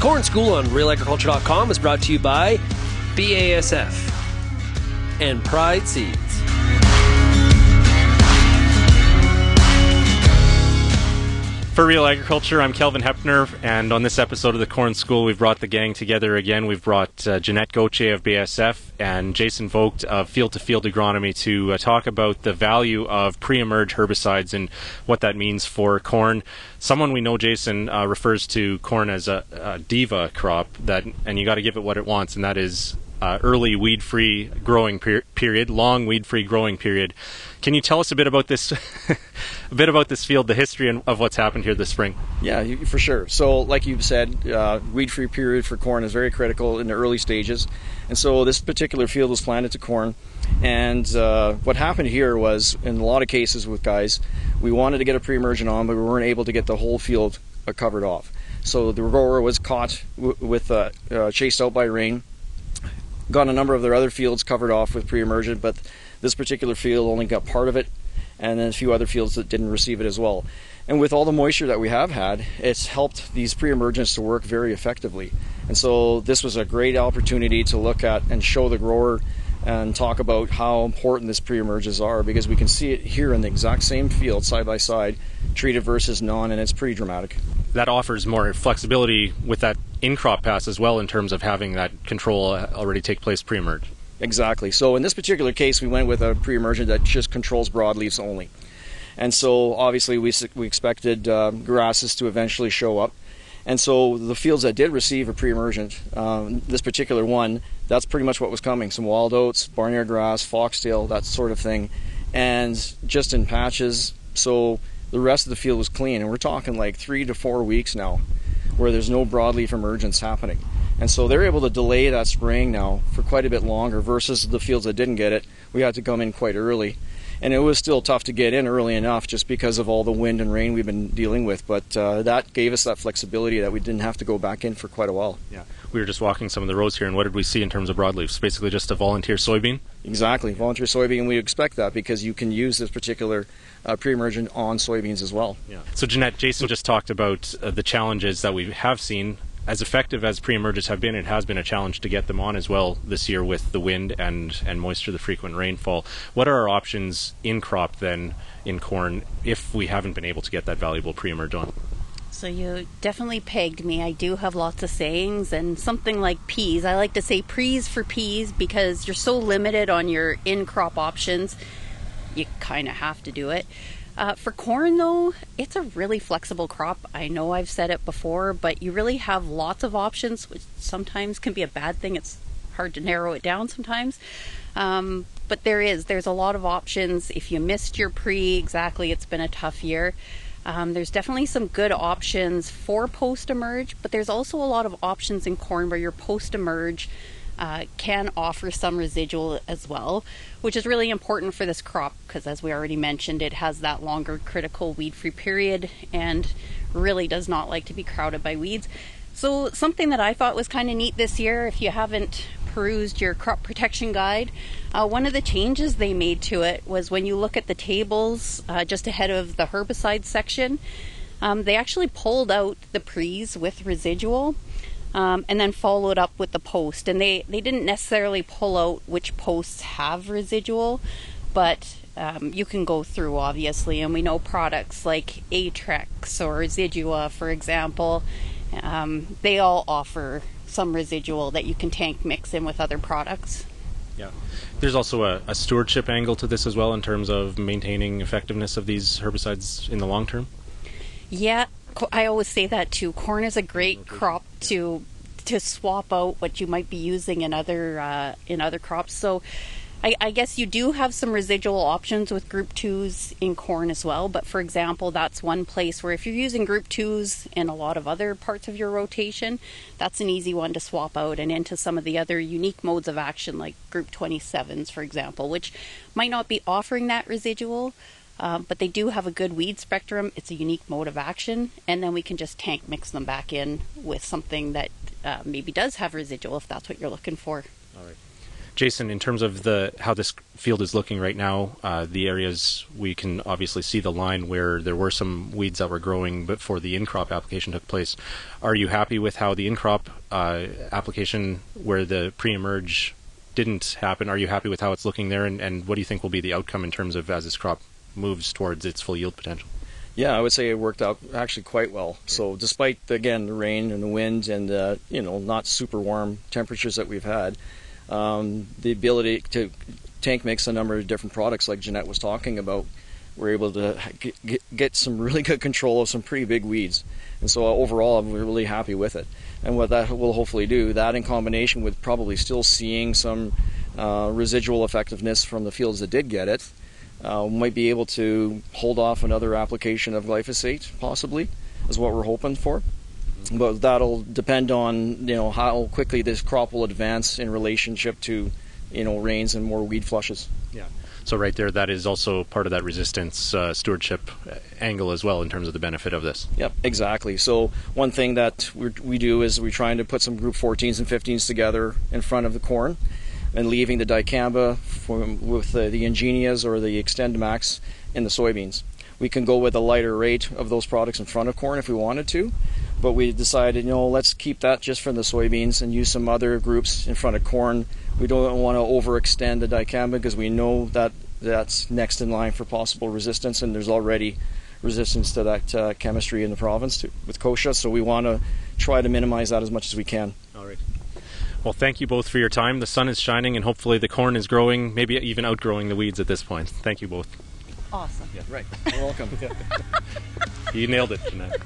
Corn School on RealAgriculture.com is brought to you by BASF and Pride Seeds. For Real Agriculture, I'm Kelvin Heppner, and on this episode of the Corn School, we've brought the gang together again. We've brought Jeanette Gauthier of BASF and Jason Vogt of Field-to-Field Agronomy to talk about the value of pre-emerge herbicides and what that means for corn. Someone we know, Jason, refers to corn as a diva crop, and you got to give it what it wants, and that is early weed-free growing period, long weed-free growing period. Can you tell us a bit about this, field, the history of what's happened here this spring? Yeah, for sure. So, like you said, weed-free period for corn is very critical in the early stages, and so this particular field was planted to corn. And what happened here was, in a lot of cases with guys, we wanted to get a pre-emergent on, but we weren't able to get the whole field covered off. So the grower was caught chased out by rain. Got a number of their other fields covered off with pre-emergent, but this particular field only got part of it, and then a few other fields that didn't receive it as well. And with all the moisture that we have had, it's helped these pre-emergents to work very effectively. And so this was a great opportunity to look at and show the grower and talk about how important this pre-emerges are, because we can see it here in the exact same field, side by side, treated versus non, and it's pretty dramatic. That offers more flexibility with that in-crop pass as well in terms of having that control already take place pre-emerge. Exactly. So in this particular case, we went with a pre-emergent that just controls broadleafs only. And so obviously we expected grasses to eventually show up. And so the fields that did receive a pre-emergent, this particular one, that's pretty much what was coming. Some wild oats, barnyard grass, foxtail, that sort of thing. And just in patches. So the rest of the field was clean. And we're talking like 3 to 4 weeks now where there's no broadleaf emergence happening. And so they're able to delay that spraying now for quite a bit longer versus the fields that didn't get it. We had to come in quite early. And it was still tough to get in early enough just because of all the wind and rain we've been dealing with. But that gave us that flexibility that we didn't have to go back in for quite a while. Yeah, we were just walking some of the rows here, and what did we see in terms of broadleafs? Basically just a volunteer soybean? Exactly, volunteer soybean. And we expect that because you can use this particular pre-emergent on soybeans as well. Yeah. So Jeanette, Jason just talked about the challenges that we have seen. As effective as pre-emerges have been, it has been a challenge to get them on as well this year with the wind and moisture, the frequent rainfall. What are our options in crop then in corn if we haven't been able to get that valuable pre-emerge on? So you definitely pegged me. I do have lots of sayings, and something like peas. I like to say prees for peas because you're so limited on your in-crop options. You kind of have to do it. For corn, though, it's a really flexible crop. I know I've said it before, but you really have lots of options, which sometimes can be a bad thing. It's hard to narrow it down sometimes. But there's a lot of options. If you missed your pre, exactly, it's been a tough year. There's definitely some good options for post-emerge, but there's also a lot of options in corn where your post-emerge can offer some residual as well, which is really important for this crop because, as we already mentioned, it has that longer critical weed-free period and really does not like to be crowded by weeds. So something that I thought was kind of neat this year, if you haven't perused your crop protection guide, one of the changes they made to it was when you look at the tables just ahead of the herbicide section, they actually pulled out the pre's with residual. And then followed up with the post, and they didn't necessarily pull out which posts have residual, but you can go through, obviously, and we know products like Atrex or Residua, for example, they all offer some residual that you can tank mix in with other products. Yeah, there's also a stewardship angle to this as well in terms of maintaining effectiveness of these herbicides in the long term. Yeah, I always say that too. Corn is a great crop to swap out what you might be using in other crops. So I guess you do have some residual options with group 2s in corn as well. But for example, that's one place where if you're using group 2s in a lot of other parts of your rotation, that's an easy one to swap out and into some of the other unique modes of action like group 27s, for example, which might not be offering that residual. But they do have a good weed spectrum. It's a unique mode of action, and then we can just tank mix them back in with something that maybe does have residual if that's what you're looking for. All right. Jason, in terms of how this field is looking right now, the areas we can obviously see the line where there were some weeds that were growing before the in-crop application took place. Are you happy with how the in-crop application where the pre-emerge didn't happen, are you happy with how it's looking there, and what do you think will be the outcome in terms of as this crop moves towards its full yield potential? Yeah, I would say it worked out actually quite well. So despite, again, the rain and the wind and, you know, not super warm temperatures that we've had, the ability to tank mix a number of different products like Jeanette was talking about, we're able to get some really good control of some pretty big weeds. And so overall, I'm really happy with it. And what that will hopefully do, that in combination with probably still seeing some residual effectiveness from the fields that did get it, might be able to hold off another application of glyphosate, possibly, is what we're hoping for. But that'll depend on, you know, how quickly this crop will advance in relationship to, you know, rains and more weed flushes. Yeah. So right there, that is also part of that resistance stewardship angle as well in terms of the benefit of this. Yep, exactly. So one thing that we do is we're trying to put some group 14s and 15s together in front of the corn, and leaving the dicamba with the Engenias or the Extend Max in the soybeans. We can go with a lighter rate of those products in front of corn if we wanted to, but we decided, you know, let's keep that just for the soybeans and use some other groups in front of corn. We don't want to overextend the dicamba because we know that that's next in line for possible resistance, and there's already resistance to that chemistry in the province too, with kochia, so we want to try to minimize that as much as we can. All right. Well, thank you both for your time. The sun is shining, and hopefully the corn is growing, maybe even outgrowing the weeds at this point. Thank you both. Awesome. Yeah, right. You're welcome. You nailed it, Jeanette.